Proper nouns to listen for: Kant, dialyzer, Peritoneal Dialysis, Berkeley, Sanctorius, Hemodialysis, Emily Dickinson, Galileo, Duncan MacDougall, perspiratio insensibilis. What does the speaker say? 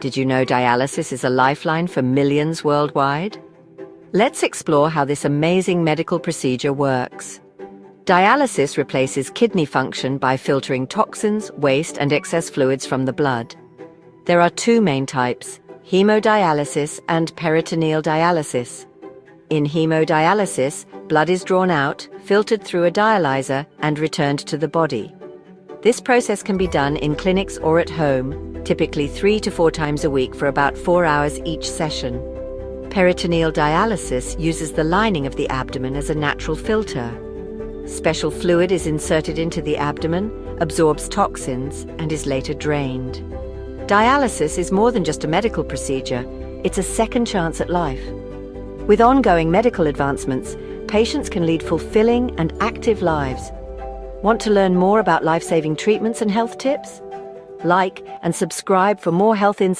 Did you know dialysis is a lifeline for millions worldwide? Let's explore how this amazing medical procedure works. Dialysis replaces kidney function by filtering toxins, waste, and excess fluids from the blood. There are two main types, hemodialysis and peritoneal dialysis. In hemodialysis, blood is drawn out, filtered through a dialyzer, and returned to the body. This process can be done in clinics or at home, typically 3 to 4 times a week for about 4 hours each session. Peritoneal dialysis uses the lining of the abdomen as a natural filter. Special fluid is inserted into the abdomen, absorbs toxins, and is later drained. Dialysis is more than just a medical procedure, it's a second chance at life. With ongoing medical advancements, patients can lead fulfilling and active lives. Want to learn more about life-saving treatments and health tips? Like and subscribe for more health insights.